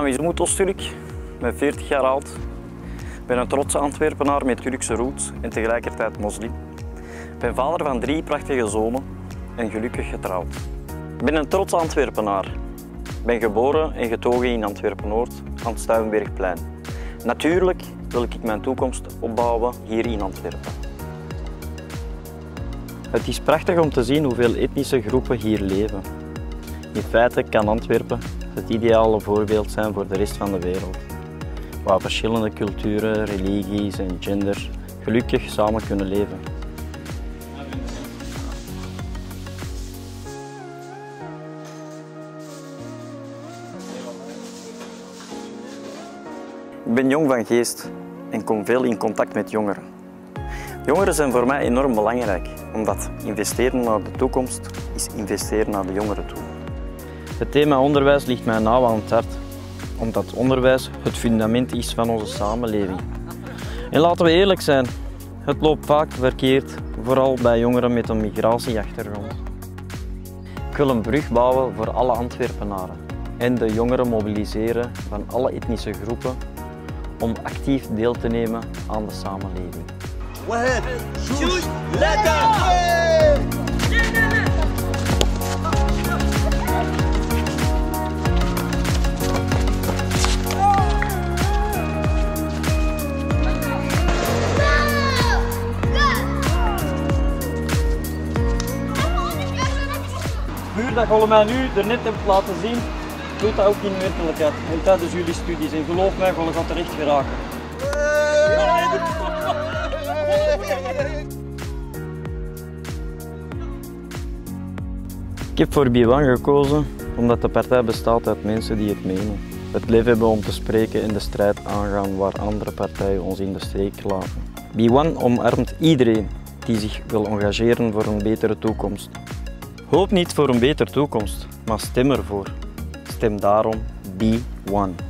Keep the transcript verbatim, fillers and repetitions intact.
naam is Umut Özturk, ik ben veertig jaar oud. Ik ben een trotse Antwerpenaar met Turkse roots en tegelijkertijd moslim. Ik ben vader van drie prachtige zonen en gelukkig getrouwd. Ik ben een trotse Antwerpenaar. Ik ben geboren en getogen in Antwerpen-Noord aan het Stuivenbergplein. Natuurlijk wil ik mijn toekomst opbouwen hier in Antwerpen. Het is prachtig om te zien hoeveel etnische groepen hier leven. In feite kan Antwerpen het ideale voorbeeld zijn voor de rest van de wereld, waar verschillende culturen, religies en genders gelukkig samen kunnen leven. Ik ben jong van geest en kom veel in contact met jongeren. Jongeren zijn voor mij enorm belangrijk, omdat investeren naar de toekomst is investeren naar de jongeren toe. Het thema onderwijs ligt mij nauw aan het hart, omdat onderwijs het fundament is van onze samenleving. En laten we eerlijk zijn, het loopt vaak verkeerd, vooral bij jongeren met een migratieachtergrond. Ik wil een brug bouwen voor alle Antwerpenaren en de jongeren mobiliseren van alle etnische groepen om actief deel te nemen aan de samenleving. Wahed, shoot, dat je mij nu er net hebt laten zien, doet dat ook in de werkelijkheid en tijdens jullie studies. En geloof mij, je gaat er echt geraken. Ik heb voor Be One gekozen omdat de partij bestaat uit mensen die het menen. Het lef hebben om te spreken en de strijd aangaan waar andere partijen ons in de steek laten. Be One omarmt iedereen die zich wil engageren voor een betere toekomst. Hoop niet voor een betere toekomst, maar stem ervoor. Stem daarom Be One.